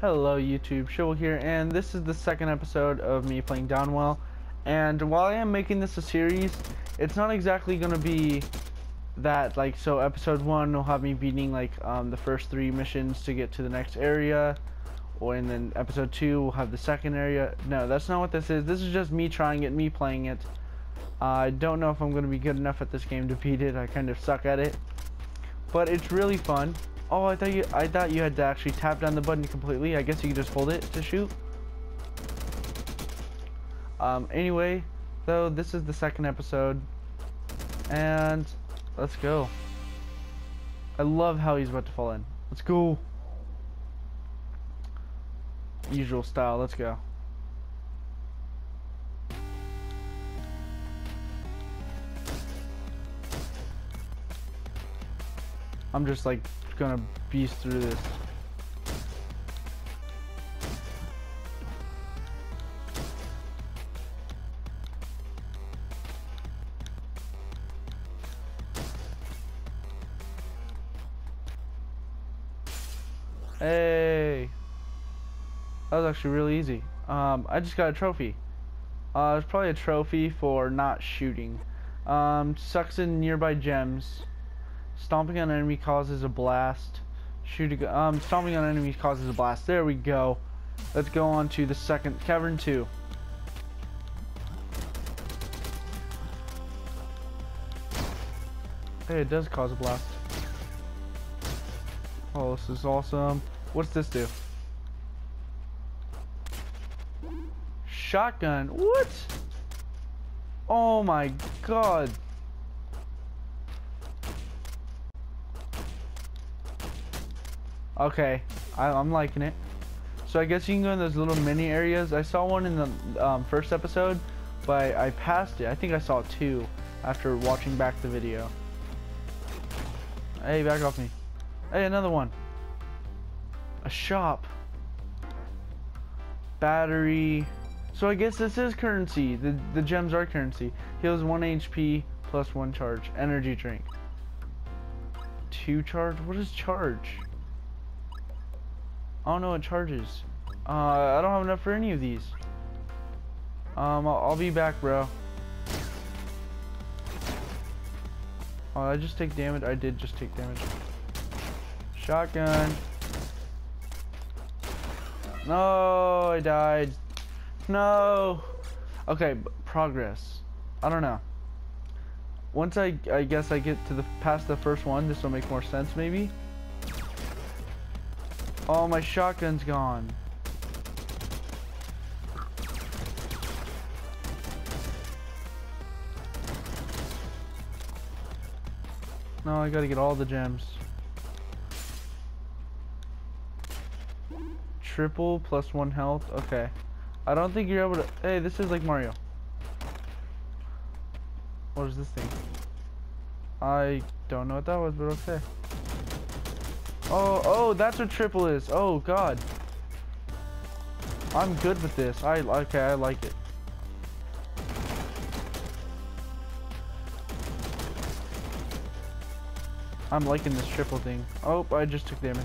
Hello YouTube, Shivel here, and this is the second episode of me playing Downwell. And while I am making this a series, it's not exactly going to be that, like, so episode 1 will have me beating, like, the first 3 missions to get to the next area, or, and then episode 2 will have the second area. No, that's not what this is. This is just me trying it, me playing it. I don't know if I'm going to be good enough at this game to beat it. I kind of suck at it. But it's really fun. Oh, I thought you had to actually tap down the button completely. I guess you could just hold it to shoot. Anyway, though, this is the second episode, and let's go. I love how he's about to fall in. Let's go. Usual style. Let's go. I'm just like gonna beast through this. Hey, that was actually really easy. I just got a trophy. It's probably a trophy for not shooting. Sucks in nearby gems. Stomping on enemy causes a blast. Stomping on enemies causes a blast. There we go. Let's go on to the second cavern 2. Hey, it does cause a blast. Oh, this is awesome. What's this do? Shotgun. What? Oh my god. Okay, I'm liking it. So I guess you can go in those little mini areas. I saw one in the first episode, but I passed it. I think I saw 2 after watching back the video. Hey, back off me. Hey, another one. A shop. Battery. So I guess this is currency. The gems are currency. Heals 1 HP plus 1 charge. Energy drink. 2 charge? What is charge? I don't know what charges. I don't have enough for any of these. I'll be back, bro. Oh, I just take damage. I did just take damage. Shotgun. No, I died. No. Okay, progress. I don't know. Once I guess I get to past the first one, this will make more sense, maybe. Oh, my shotgun's gone. No, I gotta get all the gems. Triple plus 1 health. Okay. I don't think you're able to... Hey, this is like Mario. What is this thing? I don't know what that was, but okay. Oh, that's what triple is. Oh god, I'm good with this. I like it. I'm liking this triple thing. Oh, I just took damage.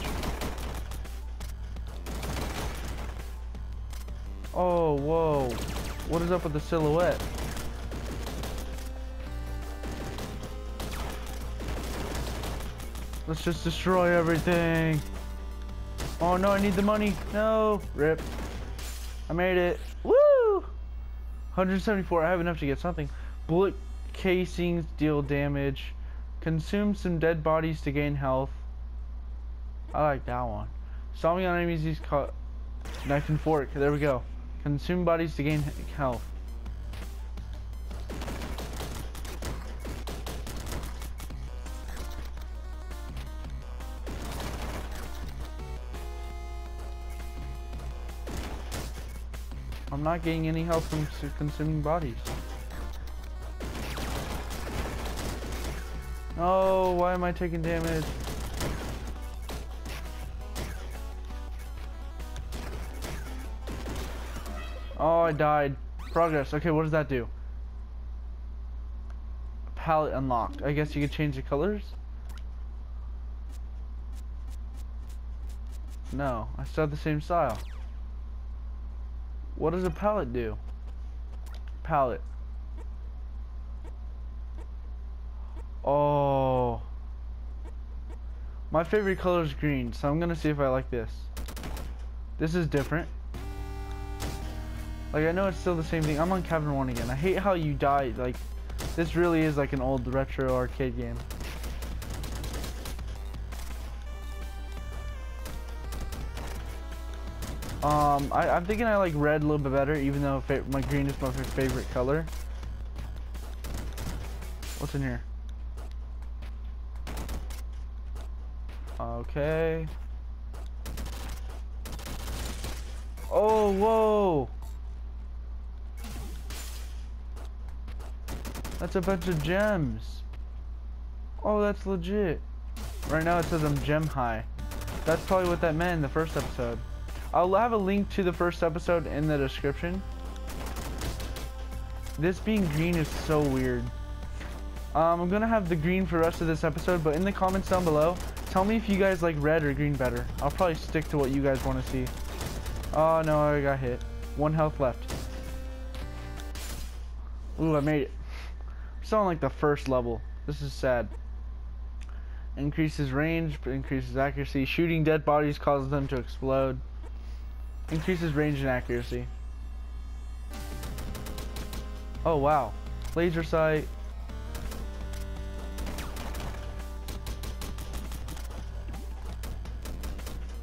Oh, whoa, what is up with the silhouette? Let's just destroy everything. Oh no, I need the money. No. Rip. I made it. Woo! 174. I have enough to get something. Bullet casings deal damage. Consume some dead bodies to gain health. I like that one. Stomping on enemies is caught. Knife and fork. There we go. Consume bodies to gain health. I'm not getting any help from consuming bodies. Oh, why am I taking damage? Oh, I died. Progress. Okay, what does that do? Palette unlocked. I guess you could change the colors. No, I still have the same style. What does a palette do? Palette. Oh. My favorite color is green, so I'm gonna see if I like this. This is different. Like, I know it's still the same thing. I'm on Cavern 1 again. I hate how you die. Like, this really is like an old retro arcade game. I'm thinking I like red a little bit better, even though my green is my favorite color. What's in here? Okay. Oh, whoa! That's a bunch of gems. Oh, that's legit. Right now it says I'm gem high. That's probably what that meant in the first episode. I'll have a link to the first episode in the description. This being green is so weird. I'm gonna have the green for the rest of this episode, but in the comments down below, tell me if you guys like red or green better. I'll probably stick to what you guys want to see. Oh no, I got hit. 1 health left. Ooh, I made it. I'm still on like the first level. This is sad. Increases range, increases accuracy. Shooting dead bodies causes them to explode. Increases range and accuracy. Oh wow. Laser sight.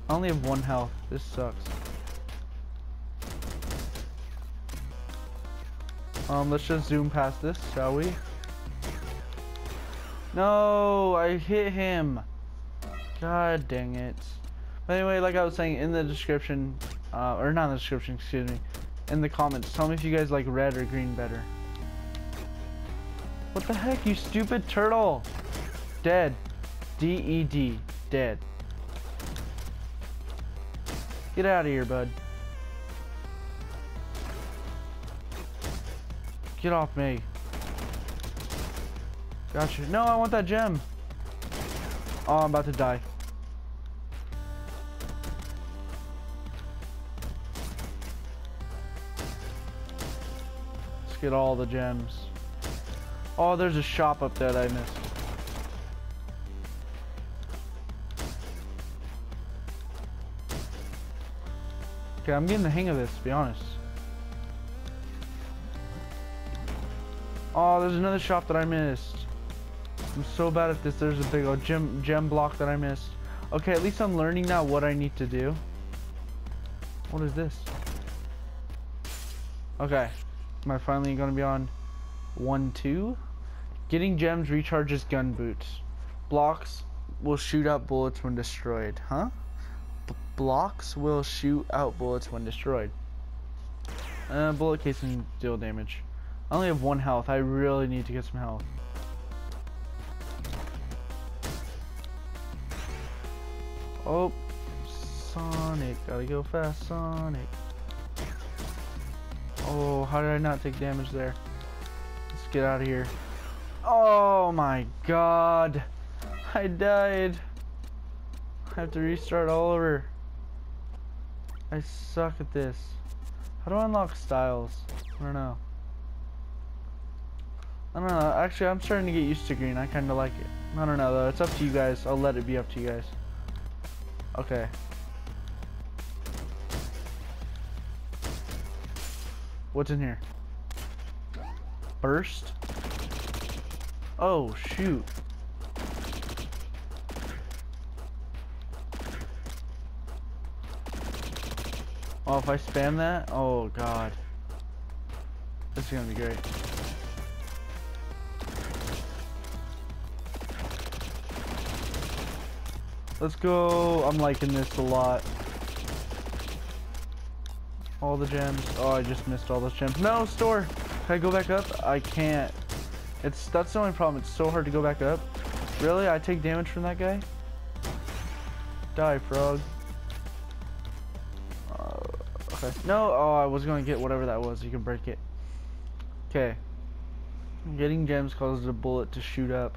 I only have 1 health. This sucks. Let's just zoom past this, shall we? No, I hit him. God dang it. But anyway, like I was saying, in the description, or not in the description, excuse me, in the comments, tell me if you guys like red or green better. What the heck, you stupid turtle? Dead. D-E-D. Dead. Get out of here, bud. Get off me. Gotcha. No, I want that gem. Oh, I'm about to die. Get all the gems. Oh, there's a shop up there that I missed. Okay, I'm getting the hang of this, to be honest. Oh, there's another shop that I missed. I'm so bad at this. There's a big old gem block that I missed. Okay, at least I'm learning now what I need to do. What is this? Okay. Am I finally going to be on 1, 2? Getting gems recharges gun boots. Blocks will shoot out bullets when destroyed. Huh? Blocks will shoot out bullets when destroyed. Bullet casing deal damage. I only have 1 health. I really need to get some health. Oh, Sonic. Gotta go fast, Sonic. Oh, how did I not take damage there? Let's get out of here. Oh my god. I died. I have to restart all over. I suck at this. How do I unlock styles? I don't know. Actually, I'm starting to get used to green. I kind of like it. I don't know though. It's up to you guys. I'll let it be up to you guys. Okay. What's in here? Burst? Oh, shoot. Oh, if I spam that? Oh, God. This is gonna be great. Let's go. I'm liking this a lot. All the gems. Oh, I just missed all those gems. No, store! Can I go back up? I can't. That's the only problem. It's so hard to go back up. Really? I take damage from that guy? Die, frog. Okay. No! Oh, I was going to get whatever that was. You can break it. Okay. Getting gems causes a bullet to shoot up.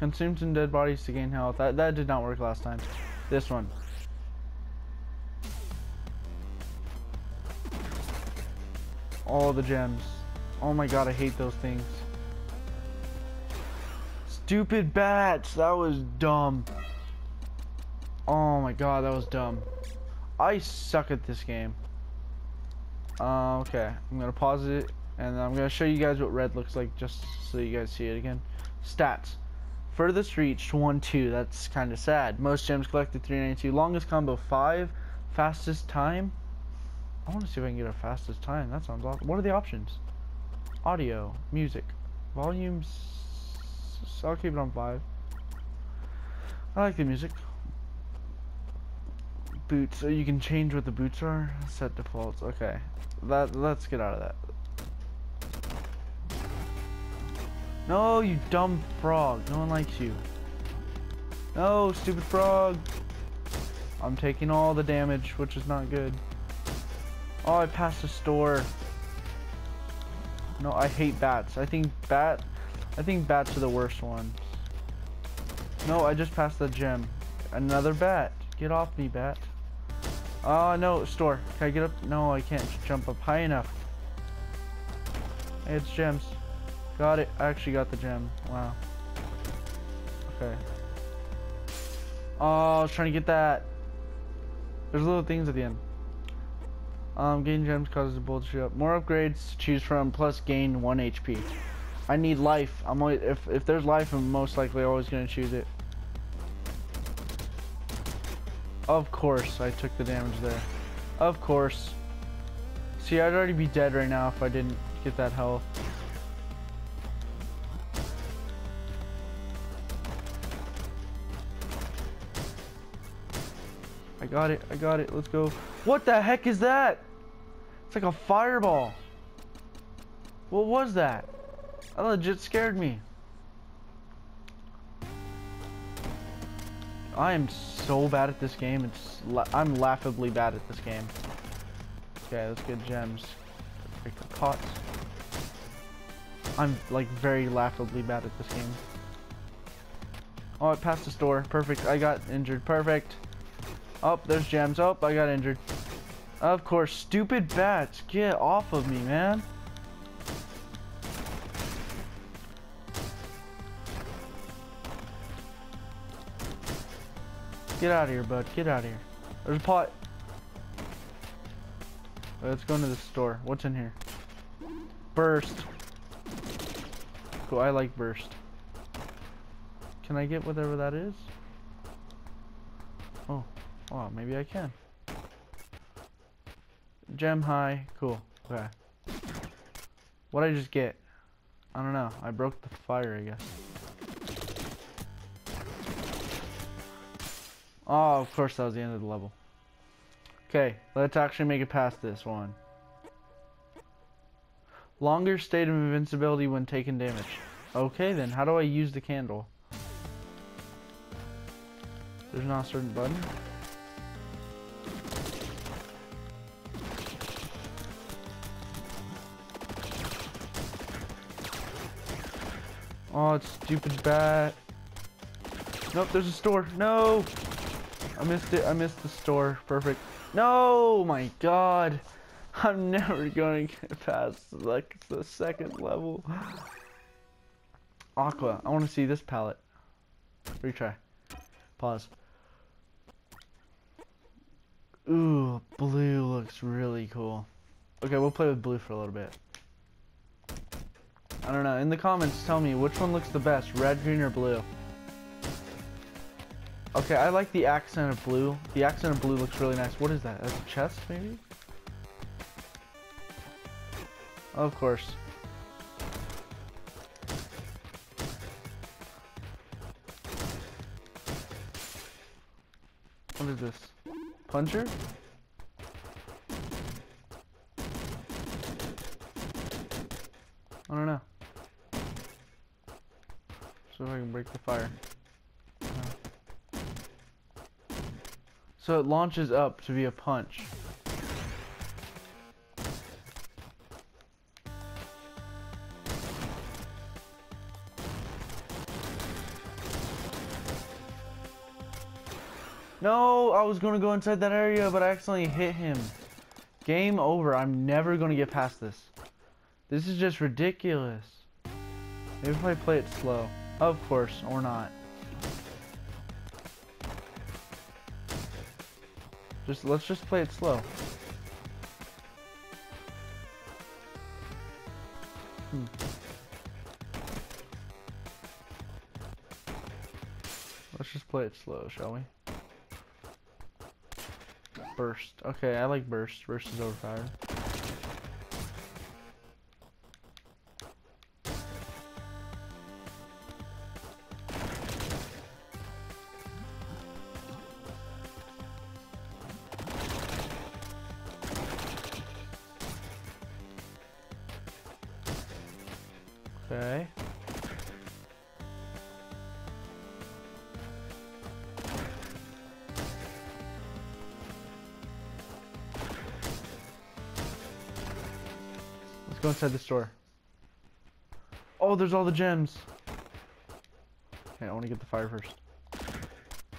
Consume some dead bodies to gain health. That did not work last time. This one. all the gems. Oh my god, I hate those things. Stupid bats, that was dumb. Oh my god, that was dumb. I suck at this game. Okay, I'm gonna pause it and I'm gonna show you guys what red looks like just so you guys see it again. Stats. Furthest reached 1-2, that's kind of sad. Most gems collected 392. Longest combo 5. Fastest time. I want to see if I can get a fastest time. That sounds awesome. What are the options? Audio, music, volumes. I'll keep it on 5. I like the music. Boots. So you can change what the boots are. Set defaults. Okay. Let's get out of that. No, you dumb frog. No one likes you. No, stupid frog. I'm taking all the damage, which is not good. Oh, I passed a store. No, I hate bats. I think bats are the worst ones. No, I just passed the gem. Another bat. Get off me, bat. No, store. Can I get up? No, I can't jump up high enough. Hey, it's gems. Got it. I actually got the gem. Wow. Okay. Oh, I was trying to get that. There's little things at the end. Gain gems causes the bullets to shoot up. More upgrades to choose from, plus gain 1 HP. I need life. I'm always, if there's life, I'm most likely always going to choose it. Of course, I took the damage there. Of course. See, I'd already be dead right now if I didn't get that health. I got it. I got it. Let's go. What the heck is that? It's like a fireball. What was that? That legit scared me. I am so bad at this game. I'm laughably bad at this game. Okay, let's get gems. Pick the pots. I'm like very laughably bad at this game. Oh, I passed the store. Perfect. I got injured. Perfect. Oh, there's gems. Oh, I got injured. Of course, stupid bats. Get off of me, man. Get out of here, bud. Get out of here. There's a pot. Let's go into the store. What's in here? Burst. Cool, I like burst. Can I get whatever that is? Oh. Oh, maybe I can. Gem high. Cool. Okay. What'd I just get? I don't know. I broke the fire, I guess. Oh, of course that was the end of the level. Okay, let's actually make it past this one. Longer state of invincibility when taking damage. Okay then, how do I use the candle? There's not a certain button. Oh, it's stupid bat. Nope, there's a store. No! I missed it. I missed the store. Perfect. No! My god. I'm never going to get past like the second level. Aqua. I want to see this palette. Retry. Pause. Ooh, blue looks really cool. Okay, we'll play with blue for a little bit. I don't know. In the comments, tell me which one looks the best, red, green, or blue. Okay, I like the accent of blue. The accent of blue looks really nice. What is that? That's a chest, maybe? Of course. What is this? Puncher? I don't know. So if I can break the fire. So it launches up to be a punch. No, I was gonna go inside that area, but I accidentally hit him. Game over. I'm never gonna get past this. This is just ridiculous. Maybe if I play it slow. Of course, or not. Let's just play it slow. Let's just play it slow, shall we? Burst. Okay, I like burst. Burst is overpowered. Okay. Let's go inside the store. Oh, there's all the gems. Okay, I want to get the fire first.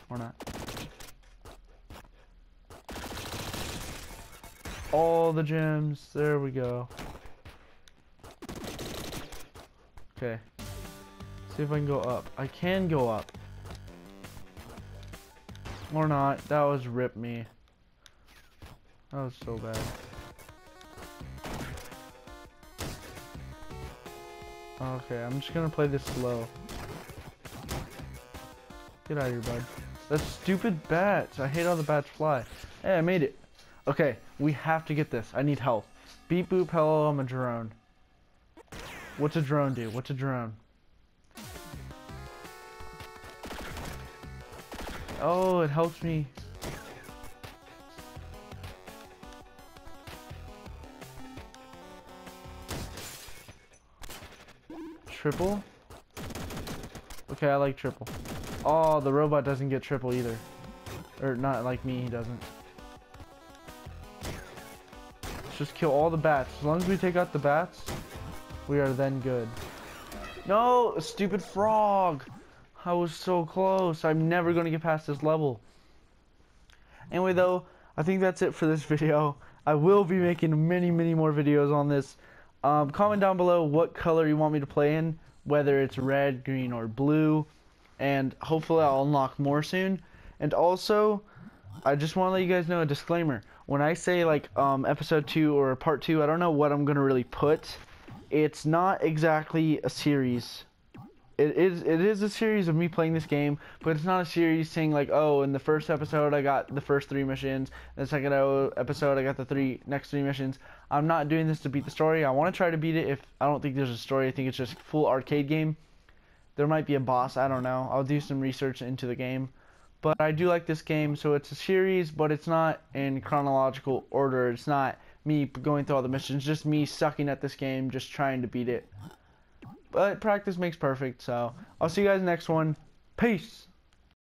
Or not. All the gems. There we go. Okay. See if I can go up. I can go up. Or not. That was rip me. That was so bad. Okay, I'm just gonna play this slow. Get out of here, bud. That's stupid bats. I hate how the bats fly. Hey, I made it. Okay, we have to get this. I need help. Beep boop hello, I'm a drone. What's a drone do? What's a drone? Oh, it helps me. Triple? Okay, I like triple. Oh, the robot doesn't get triple either. Or not like me, he doesn't. Let's just kill all the bats. As long as we take out the bats, we are then good. No, stupid frog. I was so close. I'm never going to get past this level. Anyway, though, I think that's it for this video. I will be making many, many more videos on this. Comment down below what color you want me to play in, whether it's red, green, or blue. And hopefully I'll unlock more soon. And also, I just want to let you guys know a disclaimer. When I say, like, episode 2 or part 2, I don't know what I'm going to really put. It's not exactly a series. It is a series of me playing this game, but it's not a series saying like, oh, in the first episode I got the first 3 missions, in the second episode I got the next three missions. I'm not doing this to beat the story. I want to try to beat it if I don't think there's a story. I think it's just a full arcade game. There might be a boss, I don't know. I'll do some research into the game. But I do like this game, so it's a series, but it's not in chronological order. It's not me going through all the missions, just me sucking at this game, just trying to beat it. But practice makes perfect, so I'll see you guys next one. Peace!